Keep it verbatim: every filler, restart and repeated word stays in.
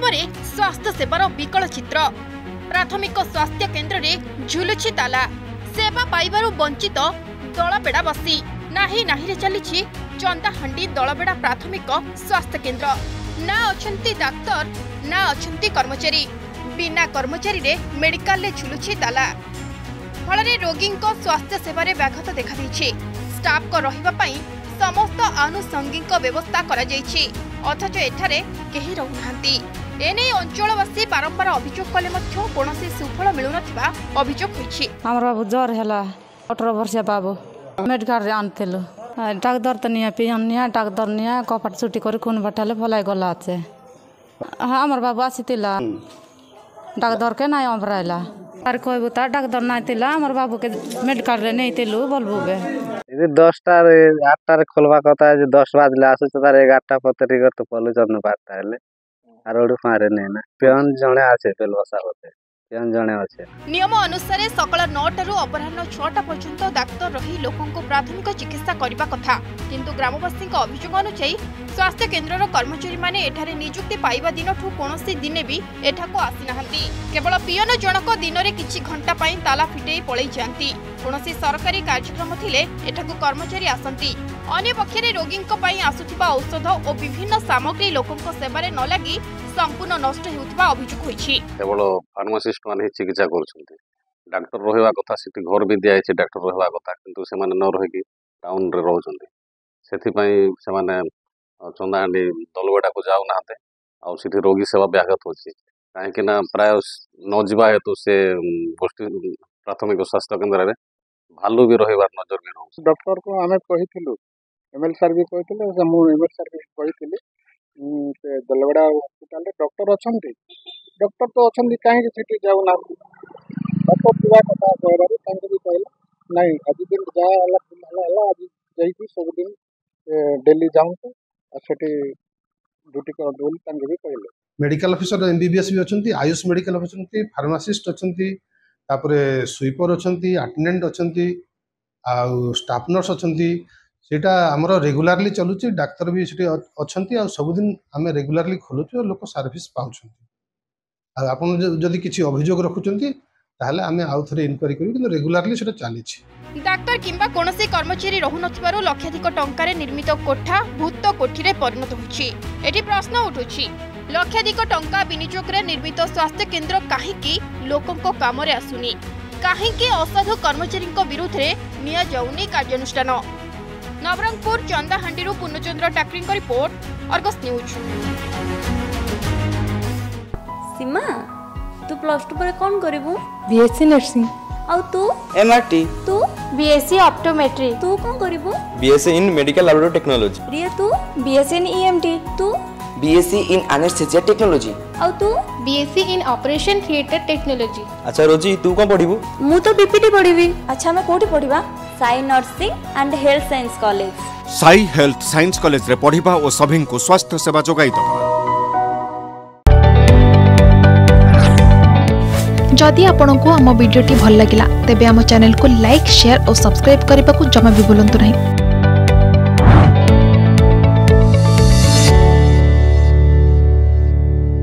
वास्तवरे स्वास्थ्य सेवार विकल चित्र। प्राथमिक स्वास्थ्य केन्द्र में झुलुछि ताला, सेवा पाइबारु वंचित दलबेड़ा बसी नाही नाहीरे चली चंदाहांडी दलबेड़ा प्राथमिक स्वास्थ्य केन्द्र। ना अछंती डाक्टर ना अछंती कर्मचारी, बिना कर्मचारी रे मेडिकल ले झुलुछि ताला। फल रोगी स्वास्थ्य सेवारे व्याघात देखा दैछि। स्टाफ को रहिबा पई समस्त आनुषंगिक व्यवस्था करा जाइछि, अथच एठारे केही रहउनांती। एने अंचलवासी बारंबार अभियोग कले मथ्य कोनोसी सुफल मिलुनथिबा अभियोग होइछि। हमर बाबू जर हैला अठारह वर्षिया बाबू मेडिकल रे आनतेलो डाक्टर तनिया पियनिया डाक्टर निया कपाट सुटी कर कोन बटाले भलाय गला छे। हां हमर बाबू आसीतिला डाक्टर के नाय अमरायला आर कहबो ता डाक्टर नायतिला हमर बाबू के मेडिकल रे नेतेलो बोलबो बे दस टा रे आठ टा रे खोलवा कथा जे दस बाजले आसु तार ग्यारह टा पतरी करत पलो जन्न बारता हैले आरोडु फारे नेना पेन जणे आछे पेल बसा होते पेन जणे आछे। नियम अनुसार सकल नौ टारू अपराह्न छह टा पर्यंत डाक्टर रही लोकन को प्राथमिक चिकित्सा करबा कथा, किंतु ग्रामवासी को अभियोग अनुसार स्वास्थ्य केन्द्र कर्मचारी माने एठारे नियुक्ति पाइबा दिन ठू कोनोसी दिने भी एठाको आसी नाहंती। केवल पियन जनक दिन रे किछि घंटा पई ताला फिटेई पळई जानती। कोनोसी सरकारी कार्यक्रम थिले एठाको कर्मचारी आसंती। अन्य पक्षे रोगी आसुवा औषध और विभिन्न सामग्री लोकों सेवार न लगी संपूर्ण नष्ट केवल फार्मासीस्ट मान चिकित्सा कर डाक्टर रहा कथा से घर भी दिया डाक्टर रहा कथा किंतु से न रही टाउन रे रोचंती से चंदाहांडी दलवेड़ा को जाऊना आठ रोगी सेवा व्याघात होती कहीं प्राय न जावा हेतु से गोष्ठी प्राथमिक स्वास्थ्य केन्द्र में भालू भी रही नजर भी रही डॉक्टर को आम कही एमएल सर भी कही एमएल सर भी कही दलवेड़ा हस्पिटाल डॉक्टर अच्छा डॉक्टर तो अच्छा कहीं जाऊना डॉक्टर कथा कह भी कहला ना आज दिन जहाँ आज जाकि सब दिन डेली जाऊँ से ड्यूटी करते भी कहले मेडिकल ऑफिसर एमबीबीएस भी अच्छे आयुष मेडिकल ऑफिसर फार्मासिस्ट अच्छा स्वीपर अच्छा आटेडेन्ट अच्छा स्टाफ नर्स अच्छा सेटा आमर रेगुलारली चलुची डाक्तर भी अच्छे आ सबुदिन आम रेगुलारली खोलुचु और लोक सर्विस पाँच आपड़ी किसी अभियोग रखुच्चे ताहले आम आउ थे इनक्वारी करूँ रेगुलारली चली डाक्तर किंबा कोनोसी कर्मचारी रहु नथिबारु लक्षाधिक टंका रे निर्मित कोठा भूत कोठी रे परिणत होछि। एठी प्रश्न उठुछि लक्षाधिक टंका विनियोग रे निर्मित स्वास्थ्य केन्द्र काहेकि लोकंको काम रे आसुनी, काहेकि असाधु कर्मचारी विरुद्ध रे निया जाउनी कार्यानुष्ठान। नवरंगपुर चंदाहांडी पूर्णचंद्र टाकरी का रिपोर्ट अर्गस न्यूज। सीमा तू प्लस टू पर कौन करिबू? BSc nursing. और तू? एमआरटी। तू? BSc optometry. तू कौन करिबू? BSc in medical laboratory technology. Riya तू? BSc in EMT. तू? BSc in anaesthesia technology. और तू? BSc in operation theatre technology. अच्छा रोजी तू कौन पढिबू? मु तो बीपीटी पढिबी। अच्छा मैं कोठी पढिबा? Sai nursing and health science college. Sai health science college रे पढ़िबा और सभी को स्वास्थ्य सेवा जोगाई दबा। जदि आपण को हम वीडियो टी भल लागिला तेबे हम चैनल को लाइक शेयर और सब्सक्राइब करने को जमा भी भूलंतु नहीं।